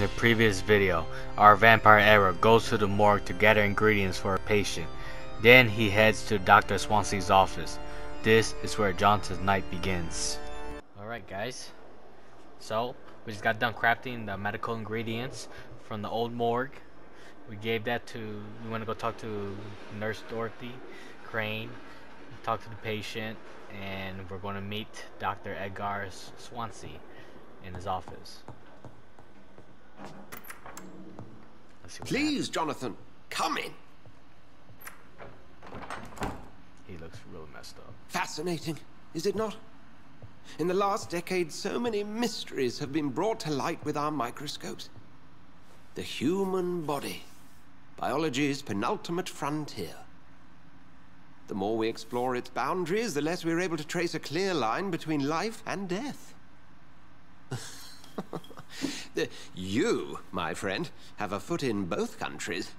the previous video, our vampire era goes to the morgue to gather ingredients for a patient. Then he heads to Dr. Swansea's office. This is where Johnson's night begins. Alright guys, so we just got done crafting the medical ingredients from the old morgue. We gave that to, we went to go talk to Nurse Dorothy Crane, talk to the patient, and we're going to meet Dr. Edgar Swansea in his office. Please, Jonathan, come in. He looks really messed up. Fascinating, is it not? In the last decade, so many mysteries have been brought to light with our microscopes. The human body, biology's penultimate frontier. The more we explore its boundaries, the less we're able to trace a clear line between life and death. You, my friend, have a foot in both countries.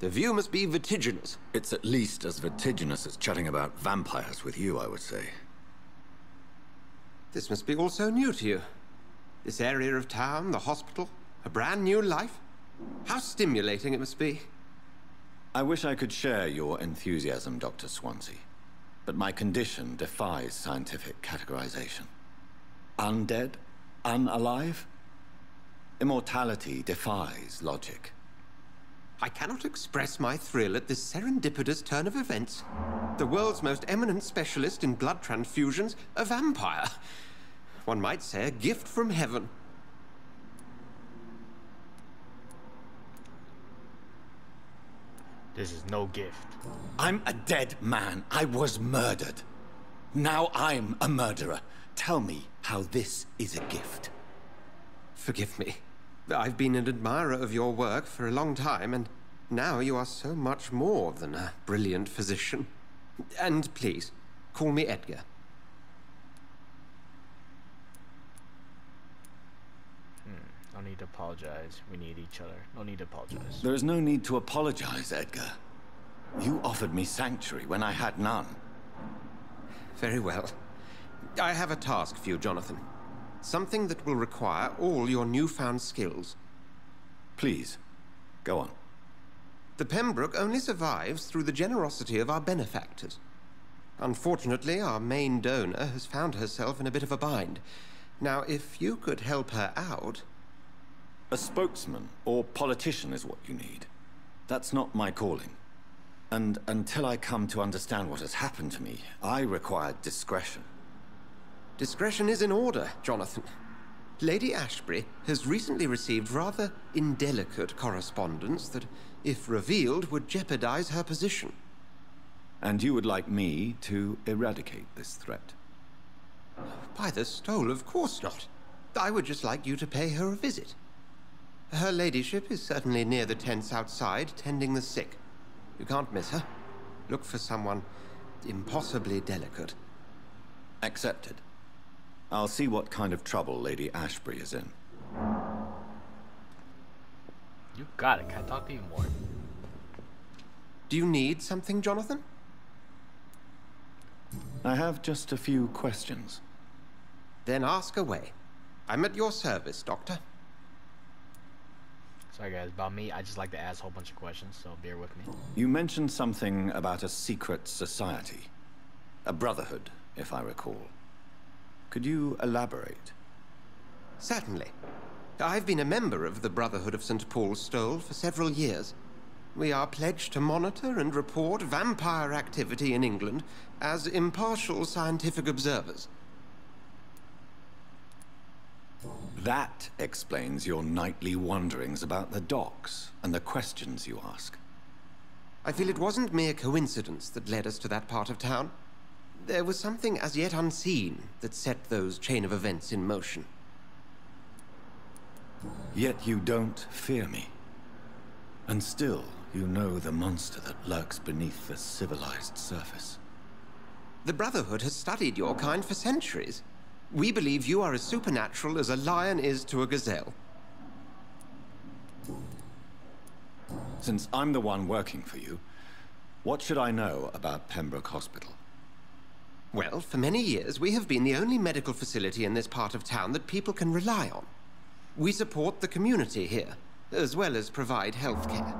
The view must be vertiginous. It's at least as vertiginous as chatting about vampires with you, I would say. This must be all so new to you. This area of town, the hospital, a brand new life. How stimulating it must be. I wish I could share your enthusiasm, Dr. Swansea, but my condition defies scientific categorization. Undead? Unalive? Immortality defies logic. I cannot express my thrill at this serendipitous turn of events. The world's most eminent specialist in blood transfusions, a vampire. One might say a gift from heaven. This is no gift. I'm a dead man. I was murdered. Now I'm a murderer. Tell me how this is a gift. Forgive me. I've been an admirer of your work for a long time, and now you are so much more than a brilliant physician. And please, call me Edgar. No need to apologize. We need each other. No need to apologize. There is no need to apologize, Edgar. You offered me sanctuary when I had none. Very well. I have a task for you, Jonathan. Something that will require all your newfound skills. Please, go on. The Pembroke only survives through the generosity of our benefactors. Unfortunately, our main donor has found herself in a bit of a bind. Now, if you could help her out... A spokesman or politician is what you need. That's not my calling. And until I come to understand what has happened to me, I require discretion. Discretion is in order, Jonathan. Lady Ashbury has recently received rather indelicate correspondence that, if revealed, would jeopardize her position. And you would like me to eradicate this threat? By the stole, of course not. I would just like you to pay her a visit. Her ladyship is certainly near the tents outside, tending the sick. You can't miss her. Look for someone impossibly delicate. Accepted. I'll see what kind of trouble Lady Ashbury is in. You got it. Can I talk to you more? Do you need something, Jonathan? I have just a few questions. Then ask away. I'm at your service, Doctor. Sorry guys, about me, I just like to ask a whole bunch of questions, so bear with me. You mentioned something about a secret society. A brotherhood, if I recall. Could you elaborate? Certainly. I've been a member of the Brotherhood of St. Paul's Stowell for several years. We are pledged to monitor and report vampire activity in England as impartial scientific observers. That explains your nightly wanderings about the docks and the questions you ask. I feel it wasn't mere coincidence that led us to that part of town. There was something as yet unseen that set those chain of events in motion. Yet you don't fear me. And still, you know the monster that lurks beneath the civilized surface. The Brotherhood has studied your kind for centuries. We believe you are as supernatural as a lion is to a gazelle. Since I'm the one working for you, what should I know about Pembroke Hospital? Well, for many years we have been the only medical facility in this part of town that people can rely on. We support the community here, as well as provide health care.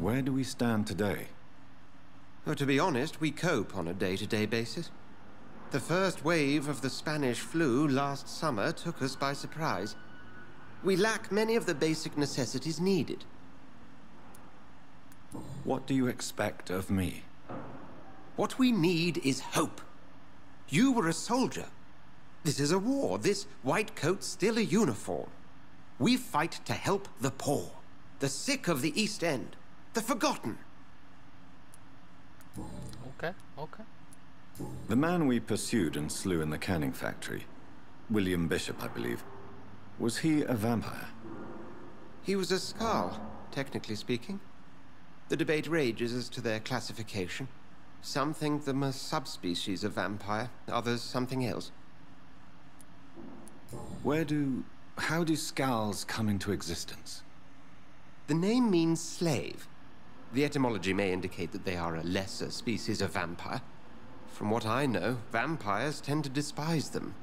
Where do we stand today? Well, to be honest, we cope on a day-to-day basis. The first wave of the Spanish flu last summer took us by surprise. We lack many of the basic necessities needed. What do you expect of me? What we need is hope. You were a soldier. This is a war. This white coat's still a uniform. We fight to help the poor, the sick of the East End, the forgotten. Okay, okay. The man we pursued and slew in the canning factory, William Bishop, I believe, was he a vampire? He was a Skrull, technically speaking. The debate rages as to their classification. Some think them a subspecies of vampire, others something else. How do Skrulls come into existence? The name means slave. The etymology may indicate that they are a lesser species of vampire. From what I know, vampires tend to despise them.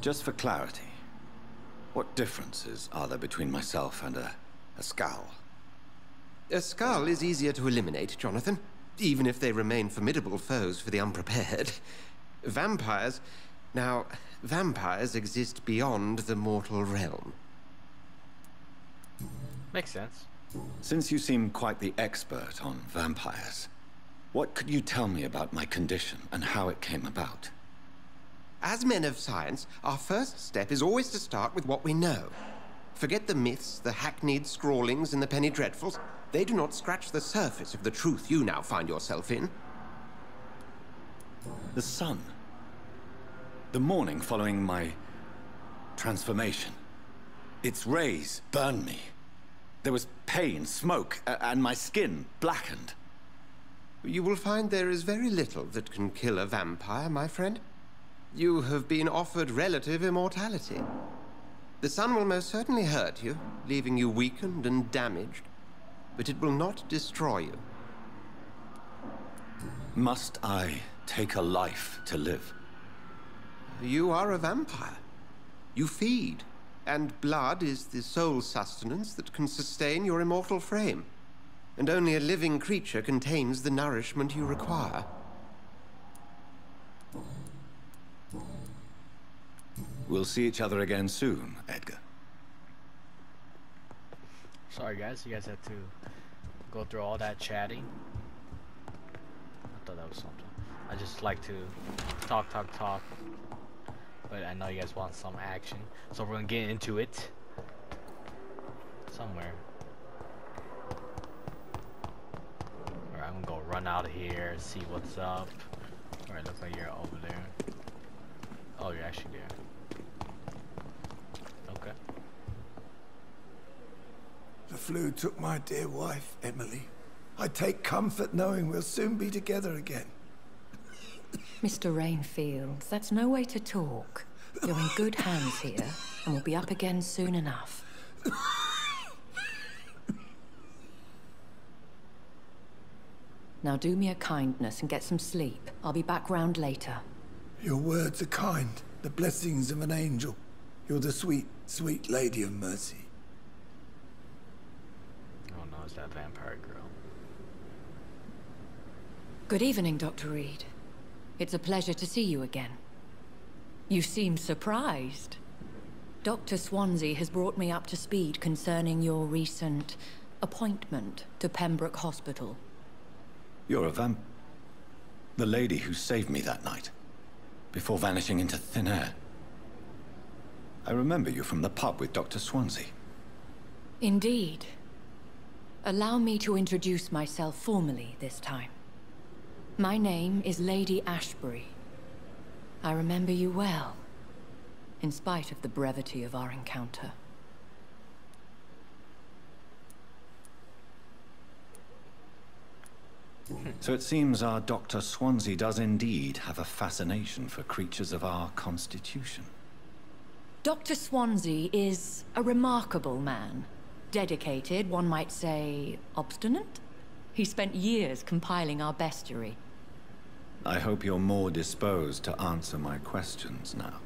Just for clarity, what differences are there between myself and a Skrull? A Skrull is easier to eliminate, Jonathan, even if they remain formidable foes for the unprepared. Vampires exist beyond the mortal realm. Makes sense. Since you seem quite the expert on vampires, what could you tell me about my condition and how it came about? As men of science, our first step is always to start with what we know. Forget the myths, the hackneyed scrawlings, and the penny dreadfuls. They do not scratch the surface of the truth you now find yourself in. The sun. The morning following my transformation. Its rays burned me. There was pain, smoke, and my skin blackened. You will find there is very little that can kill a vampire, my friend. You have been offered relative immortality. The sun will most certainly hurt you, leaving you weakened and damaged, but it will not destroy you. Must I take a life to live? You are a vampire. You feed, and blood is the sole sustenance that can sustain your immortal frame. And only a living creature contains the nourishment you require. We'll see each other again soon, Edgar. Sorry guys, you guys had to go through all that chatting. I thought that was something. I just like to talk. But I know you guys want some action, so we're gonna get into it somewhere. Alright, I'm gonna go run out of here, see what's up. Alright, looks like you're over there. Oh, you're actually there. Okay. The flu took my dear wife, Emily. I take comfort knowing we'll soon be together again. Mr. Rainfields, that's no way to talk. You're in good hands here, and we'll be up again soon enough. Now do me a kindness and get some sleep. I'll be back round later. Your words are kind, the blessings of an angel. You're the sweet, sweet Lady of Mercy. Oh no, it's that vampire girl. Good evening, Dr. Reid. It's a pleasure to see you again. You seem surprised. Dr. Swansea has brought me up to speed concerning your recent appointment to Pembroke Hospital. You're a vamp... The lady who saved me that night, before vanishing into thin air. I remember you from the pub with Dr. Swansea. Indeed. Allow me to introduce myself formally this time. My name is Lady Ashbury. I remember you well, in spite of the brevity of our encounter. So it seems our Dr. Swansea does indeed have a fascination for creatures of our constitution. Dr. Swansea is a remarkable man. Dedicated, one might say, obstinate. He spent years compiling our bestiary. I hope you're more disposed to answer my questions now.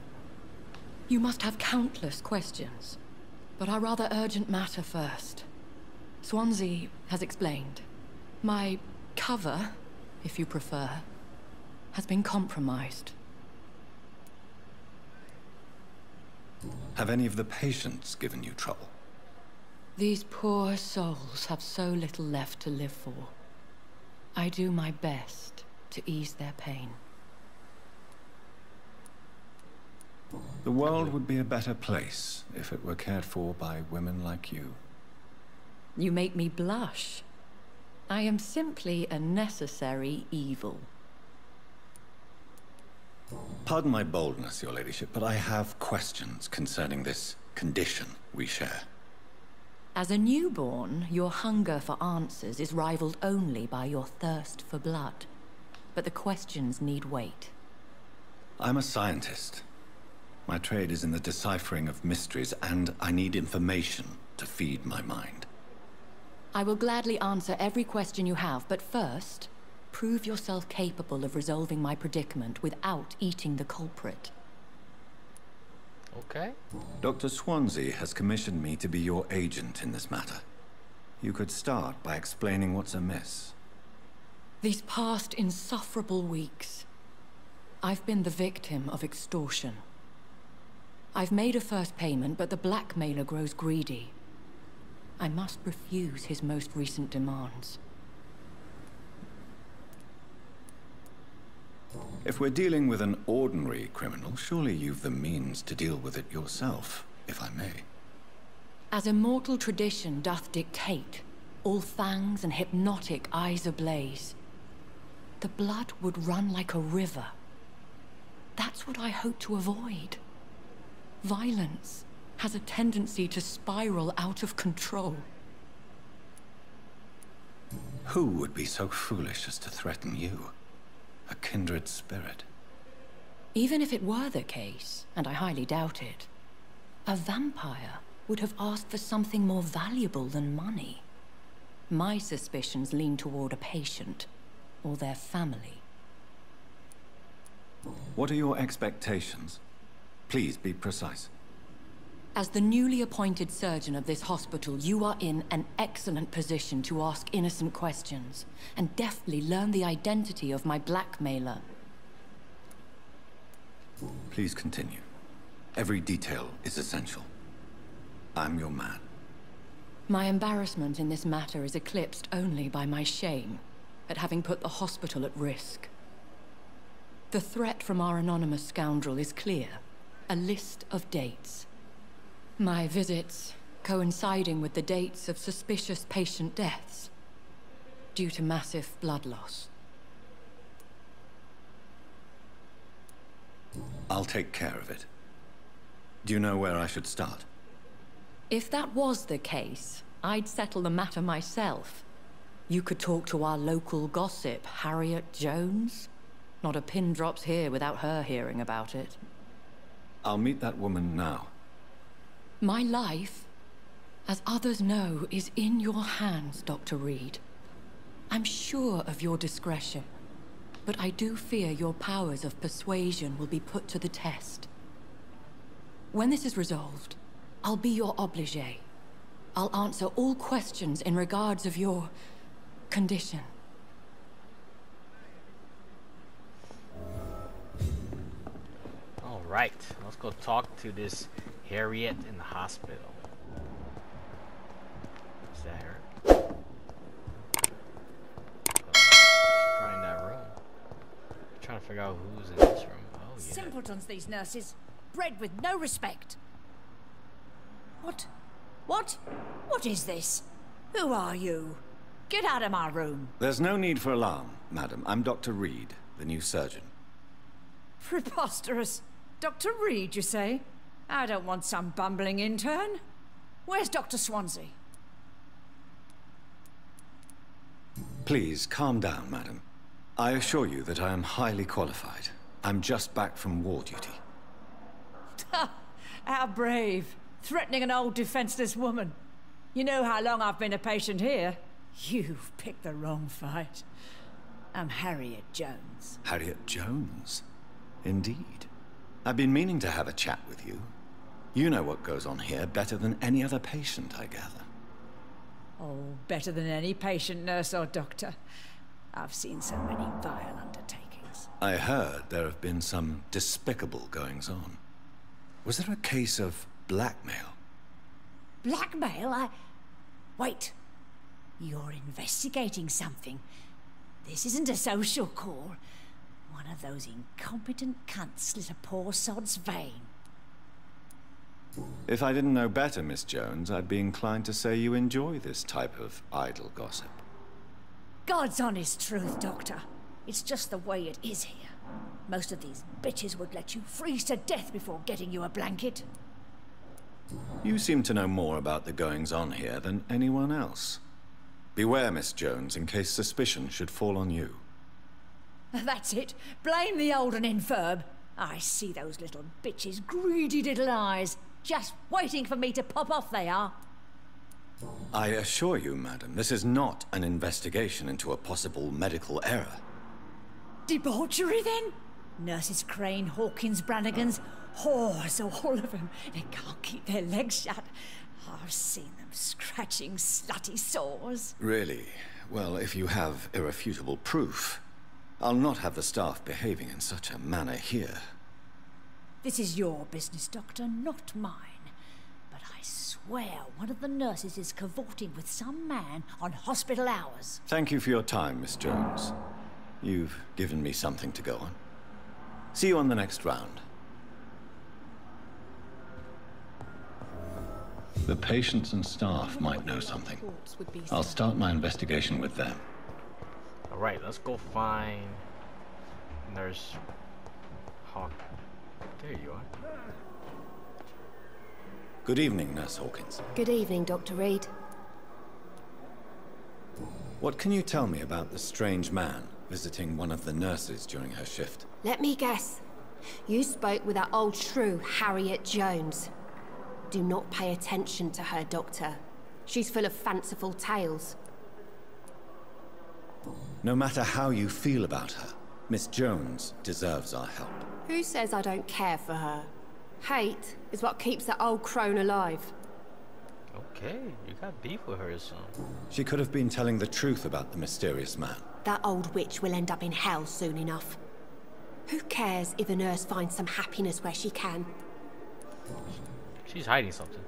You must have countless questions. But our rather urgent matter first. Swansea has explained. My cover, if you prefer, has been compromised. Have any of the patients given you trouble? These poor souls have so little left to live for. I do my best to ease their pain. The world would be a better place if it were cared for by women like you. You make me blush. I am simply a necessary evil. Pardon my boldness, Your Ladyship, but I have questions concerning this condition we share. As a newborn, your hunger for answers is rivaled only by your thirst for blood. But the questions need weight. I'm a scientist. My trade is in the deciphering of mysteries, and I need information to feed my mind. I will gladly answer every question you have, but first, prove yourself capable of resolving my predicament without eating the culprit. Okay. Dr. Swansea has commissioned me to be your agent in this matter. You could start by explaining what's amiss. These past insufferable weeks, I've been the victim of extortion. I've made a first payment, but the blackmailer grows greedy. I must refuse his most recent demands. If we're dealing with an ordinary criminal, surely you've the means to deal with it yourself, if I may. As immortal tradition doth dictate, all fangs and hypnotic eyes ablaze, the blood would run like a river. That's what I hope to avoid. Violence has a tendency to spiral out of control. Who would be so foolish as to threaten you? A kindred spirit. Even if it were the case, and I highly doubt it, a vampire would have asked for something more valuable than money. My suspicions lean toward a patient or their family. What are your expectations? Please be precise. As the newly appointed surgeon of this hospital, you are in an excellent position to ask innocent questions and deftly learn the identity of my blackmailer. Please continue. Every detail is essential. I'm your man. My embarrassment in this matter is eclipsed only by my shame at having put the hospital at risk. The threat from our anonymous scoundrel is clear. A list of dates. My visits coinciding with the dates of suspicious patient deaths due to massive blood loss. I'll take care of it. Do you know where I should start? If that was the case, I'd settle the matter myself. You could talk to our local gossip, Harriet Jones. Not a pin drops here without her hearing about it. I'll meet that woman now. My life, as others know, is in your hands, Dr. Reid. I'm sure of your discretion, but I do fear your powers of persuasion will be put to the test. When this is resolved, I'll be your obligé. I'll answer all questions in regards of your condition. Right, let's go talk to this Harriet in the hospital. Is that her? Oh, she's probably in that room. I'm trying to figure out who's in this room. Oh, yeah. Simpletons, these nurses. Bred with no respect. What is this? Who are you? Get out of my room. There's no need for alarm, madam. I'm Dr. Reid, the new surgeon. Preposterous. Dr. Reid, you say? I don't want some bumbling intern. Where's Dr. Swansea? Please, calm down, madam. I assure you that I am highly qualified. I'm just back from war duty. How brave. Threatening an old defenseless woman. You know how long I've been a patient here. You've picked the wrong fight. I'm Harriet Jones. Harriet Jones? Indeed. I've been meaning to have a chat with you. You know what goes on here better than any other patient, I gather. Oh, better than any patient, nurse or doctor. I've seen so many vile undertakings. I heard there have been some despicable goings-on. Was there a case of blackmail? Blackmail? Wait. You're investigating something. This isn't a social call. One of those incompetent cunts slit a poor sod's vein. If I didn't know better, Miss Jones, I'd be inclined to say you enjoy this type of idle gossip. God's honest truth, Doctor. It's just the way it is here. Most of these bitches would let you freeze to death before getting you a blanket. You seem to know more about the goings-on here than anyone else. Beware, Miss Jones, in case suspicion should fall on you. That's it. Blame the old and infirm. I see those little bitches' greedy little eyes, just waiting for me to pop off they are. I assure you, madam, this is not an investigation into a possible medical error. Debauchery, then? Nurses Crane, Hawkins, Branigans, whores, all of them. They can't keep their legs shut. I've seen them scratching slutty sores. Really? Well, if you have irrefutable proof, I'll not have the staff behaving in such a manner here. This is your business, Doctor, not mine. But I swear one of the nurses is cavorting with some man on hospital hours. Thank you for your time, Miss Jones. You've given me something to go on. See you on the next round. The patients and staff might know something. I'll start my investigation with them. Alright, let's go find Nurse Hawkins. There you are. Good evening, Nurse Hawkins. Good evening, Dr. Reid. What can you tell me about the strange man visiting one of the nurses during her shift? Let me guess. You spoke with our old shrew, Harriet Jones. Do not pay attention to her, Doctor. She's full of fanciful tales. No matter how you feel about her, Miss Jones deserves our help. Who says I don't care for her? Hate is what keeps that old crone alive. Okay, you got beef with her or something. She could have been telling the truth about the mysterious man. That old witch will end up in hell soon enough. Who cares if a nurse finds some happiness where she can? She's hiding something.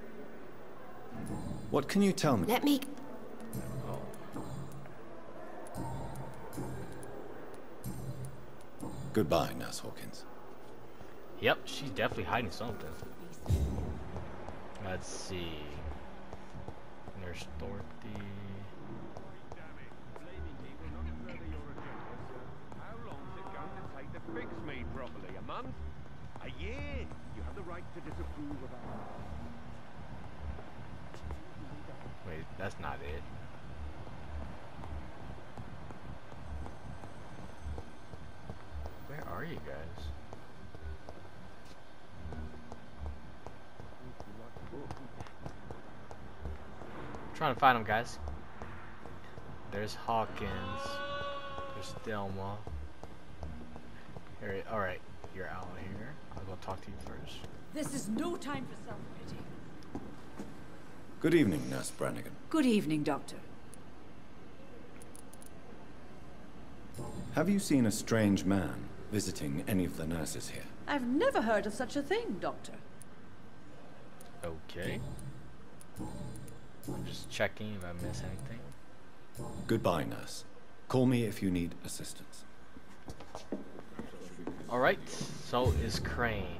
What can you tell me? Let me... Goodbye, Nurse Hawkins. Yep, she's definitely hiding something. Let's see. Nurse Dorothy. How long is it going to take to fix me properly? A month? A year? You have the right to disapprove of that. Wait, that's not it. Where are you guys? I'm trying to find them, guys. There's Hawkins. There's Delma. Harriet, alright, you're out here. I'll go talk to you first. This is no time for self-pity. Good evening, Nurse Branigan. Good evening, Doctor. Have you seen a strange man visiting any of the nurses here? I've never heard of such a thing, Doctor. Okay. I'm just checking if I miss anything. Goodbye, nurse. Call me if you need assistance. Alright, so is Crane.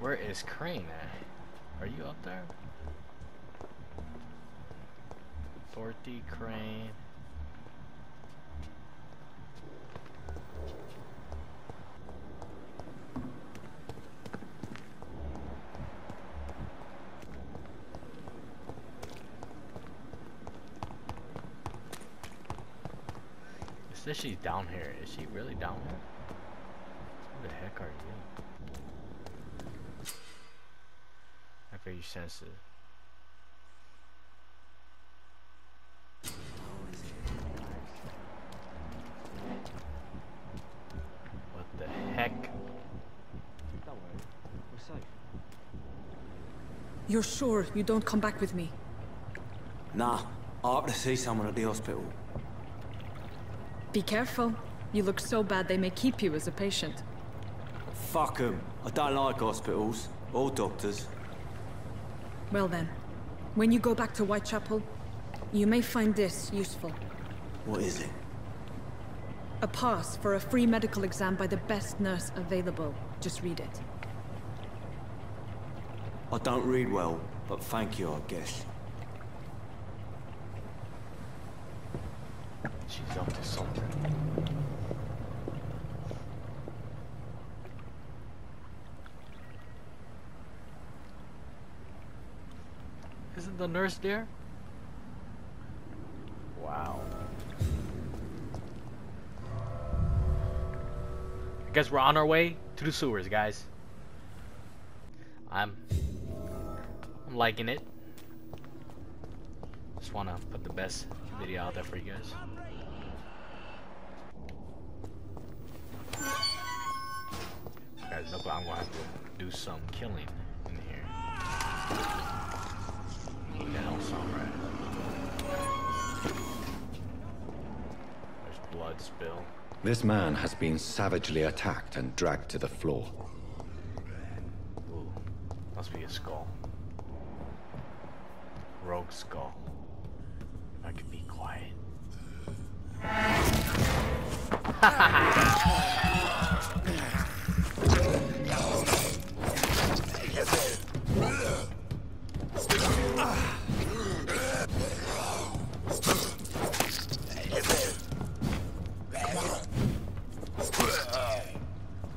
Where is Crane at? Are you up there? Dorothy Crane. Says she's down here. Is she really down here? Who the heck are you? I feel you sense it. What the heck? Don't worry. We'll safe. You're sure you don't come back with me? Nah, I have to see someone at the hospital. Be careful. You look so bad they may keep you as a patient. Fuck 'em. I don't like hospitals, or doctors. Well then, when you go back to Whitechapel, you may find this useful. What is it? A pass for a free medical exam by the best nurse available. Just read it. I don't read well, but thank you, I guess. She's up to something. Isn't the nurse there? Wow. I guess we're on our way to the sewers, guys. I'm liking it. Just wanna put the best video out there for you guys. Guys, look, I'm gonna have to do some killing in here. That don't sound right. There's blood spill. This man has been savagely attacked and dragged to the floor. Ooh, must be a skull. Rogue skull. If I could be quiet.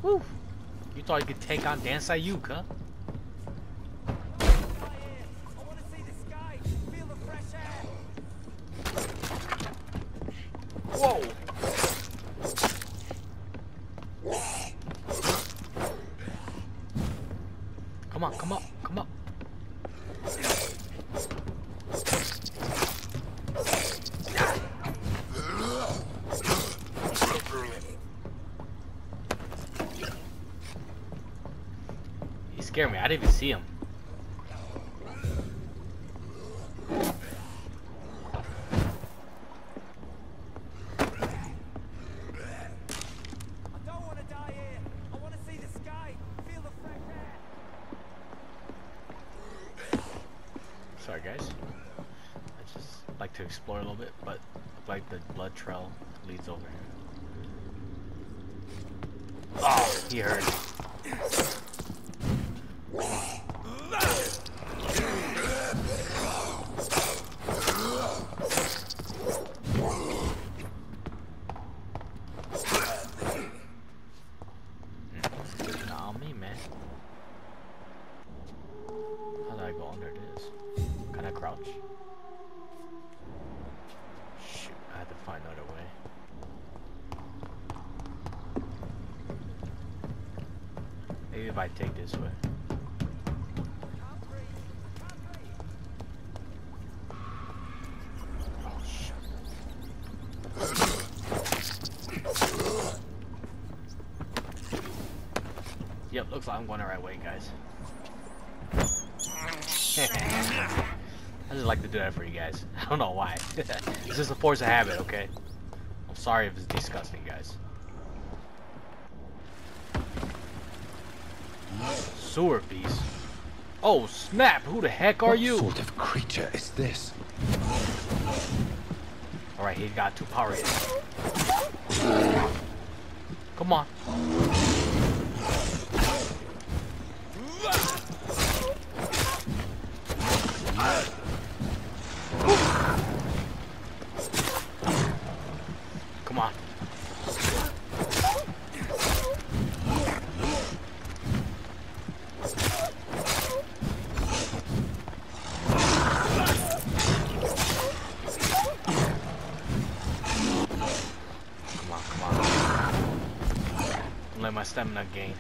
Woo. You thought you could take on Dan Sayuk, huh? I didn't even see him. I don't want to die here. I want to see the sky, feel the fresh air. Sorry, guys. I just like to explore a little bit, but like the blood trail leads over here. Oh, he heard. Yep, looks like I'm going the right way, guys. I just like to do that for you guys. I don't know why. It's just a force of habit, okay? I'm sorry if it's disgusting, guys. Sewer beast. Oh, snap! Who the heck are you? What sort of creature is this? Alright, he got two power hits. Come on. Come on. Don't let my stamina gain.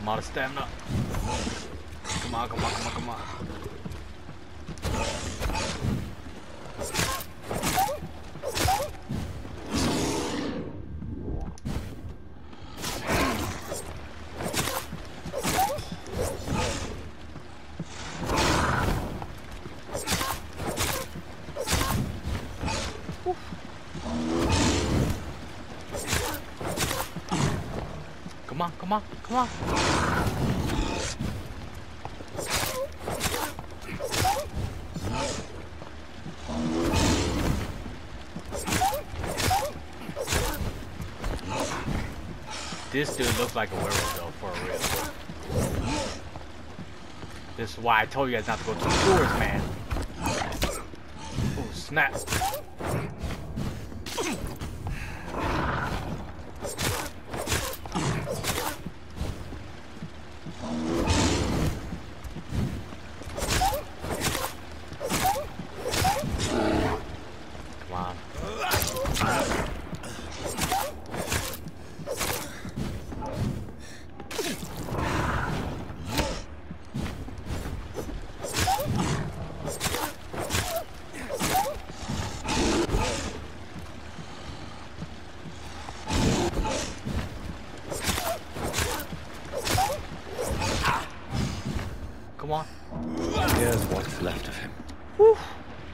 I'm out of stamina. come on, come on, come on, come on. Come on, come on. This dude looks like a werewolf though, for real. This is why I told you guys not to go to the stores, man. Oh, snap.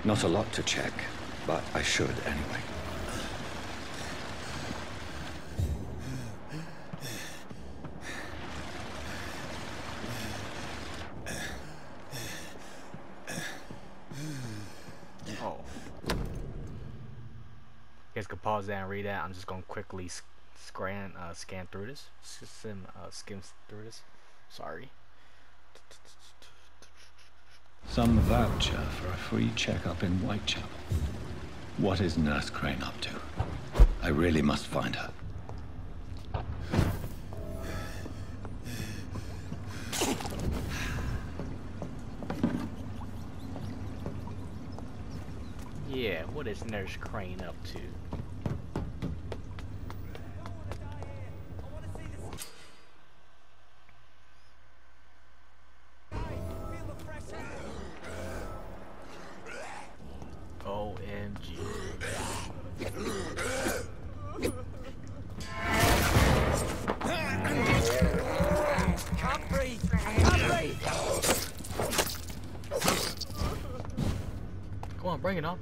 Not a lot to check, but I should anyway. Oh. You guys could pause that and read that. I'm just gonna quickly scan through this. Skim through this. Sorry. Some voucher for a free checkup in Whitechapel. What is Nurse Crane up to? I really must find her. Yeah, what is Nurse Crane up to? Bring it on.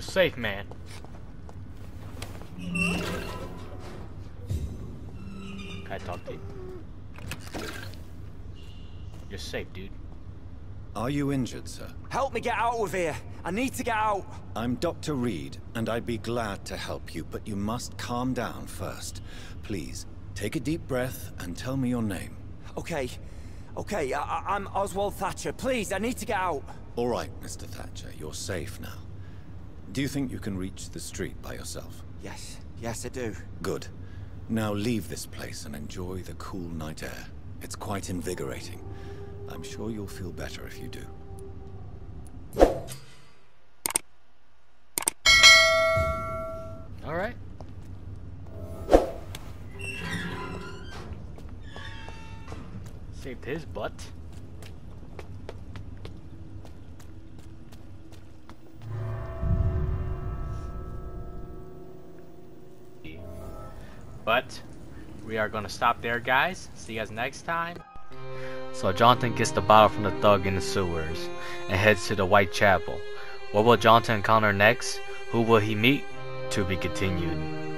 Safe, man. Can I talk to you? You're safe, dude. Are you injured, sir? Help me get out of here. I need to get out. I'm Dr. Reid, and I'd be glad to help you, but you must calm down first. Please, take a deep breath and tell me your name. Okay. Okay, I'm Oswald Thatcher. Please, I need to get out. All right, Mr. Thatcher. You're safe now. Do you think you can reach the street by yourself? Yes. Yes, I do. Good. Now leave this place and enjoy the cool night air. It's quite invigorating. I'm sure you'll feel better if you do. All right. Saved his butt. But we are gonna stop there, guys. See you guys next time. So Jonathan gets the bottle from the thug in the sewers and heads to the Whitechapel. What will Jonathan encounter next? Who will he meet? To be continued.